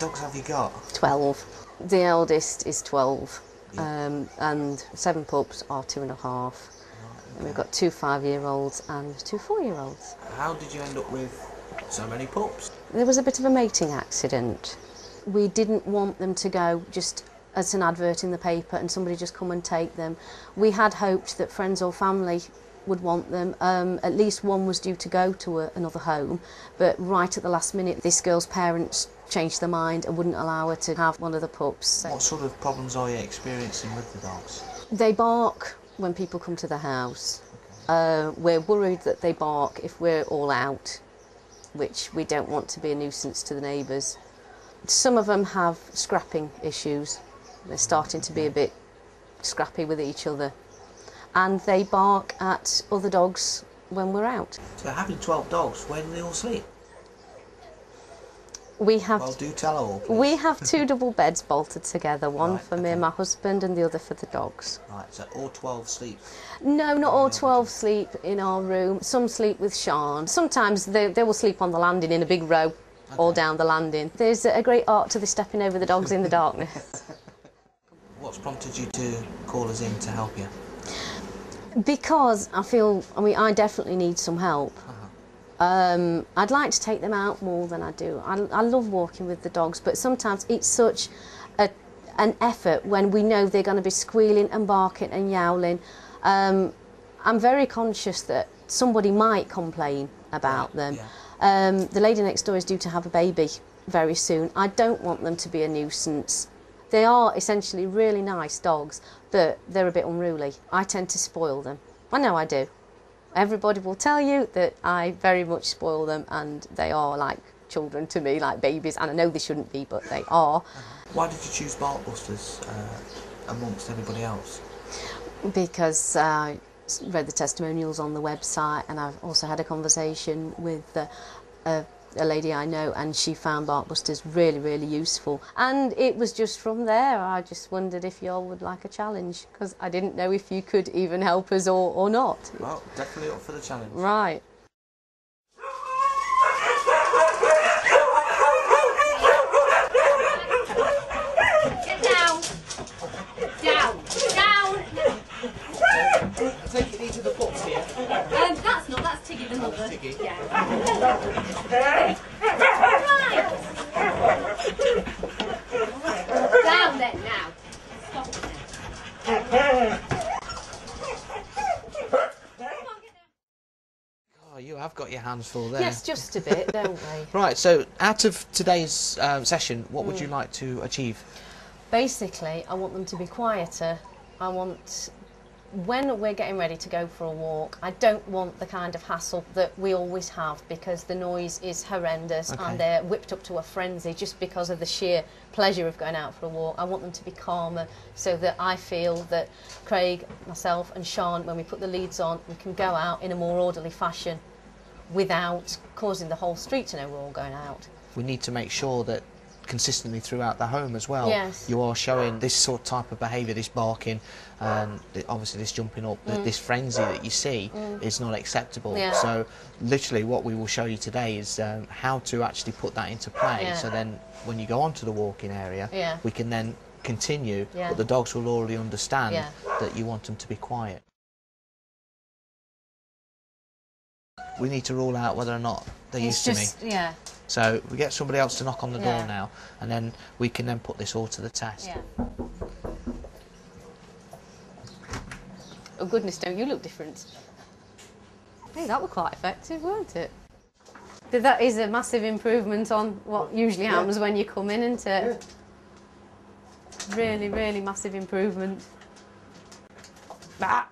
many dogs have you got? 12. The eldest is 12, yeah. And 7 pups are 2.5. Oh, okay. And we've got 2 5-year-olds and 2 4-year-olds. How did you end up with so many pups? There was a bit of a mating accident. We didn't want them to go just as an advert in the paper and somebody just come and take them. We had hoped that friends or family would want them. At least one was due to go to another home, but right at the last minute this girl's parents changed their mind and wouldn't allow her to have one of the pups. So. What sort of problems are you experiencing with the dogs? They bark when people come to the house. Okay. We're worried that they bark if we're all out, which we don't want to be a nuisance to the neighbours. Some of them have scrapping issues. They're starting to be a bit scrappy with each other, and they bark at other dogs when we're out. So having 12 dogs, where do they all sleep? We have, well, do tell all, please. We have 2 double beds bolted together, one right, for okay. me and my husband and the other for the dogs. Right, so all 12 sleep? No, not all 12 sleep in our room. Some sleep with Sian. Sometimes they will sleep on the landing in a big row, okay. all down the landing. There's a great art to the stepping over the dogs in the darkness. What's prompted you to call us in to help you? Because I feel, I definitely need some help. Uh-huh. I'd like to take them out more than I do. I love walking with the dogs, but sometimes it's such an effort when we know they're going to be squealing and barking and yowling. I'm very conscious that somebody might complain about them. Yeah. The lady next door is due to have a baby very soon. I don't want them to be a nuisance. They are essentially really nice dogs, but they're a bit unruly. I tend to spoil them. I know I do. Everybody will tell you that I very much spoil them, and they are like children to me, like babies, and I know they shouldn't be, but they are. Why did you choose Bark Busters amongst anybody else? Because I read the testimonials on the website, and I've also had a conversation with a lady I know, and she found Bark Busters really, really useful. And it was just from there, I just wondered if you all would like a challenge, because I didn't know if you could even help us or not. Well, definitely up for the challenge. Right. Get down. Down. Down. Take it easy, the pups here. That's not, that's Tiggy the mother. Tiggy. Yeah. Right. Down then now. Stop it now. Oh, you have got your hands full there. Yes, just a bit, don't we? Right, so out of today's session, what would you like to achieve? Basically, I want them to be quieter. I want... When we're getting ready to go for a walk, I don't want the kind of hassle that we always have, because the noise is horrendous, okay. and they're whipped up to a frenzy just because of the sheer pleasure of going out for a walk. I want them to be calmer, so that I feel that Craig, myself and Sian, when we put the leads on, we can go out in a more orderly fashion without causing the whole street to know we're all going out. We need to make sure that consistently throughout the home as well, yes. you are showing this sort of type of behaviour, this barking, and obviously this jumping up, this frenzy that you see is not acceptable. Yeah. So literally what we will show you today is how to actually put that into play, yeah. so then when you go onto the walking area, yeah. we can then continue, yeah. but the dogs will already understand yeah. that you want them to be quiet. We need to rule out whether or not they're used to me. Yeah. So we get somebody else to knock on the yeah. door now, and then we can then put this all to the test. Yeah. Oh goodness, don't you look different? Hey, that was quite effective, weren't it? But that is a massive improvement on what usually happens yeah. when you come in, isn't it? Yeah. Really, really massive improvement. Bah.